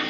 She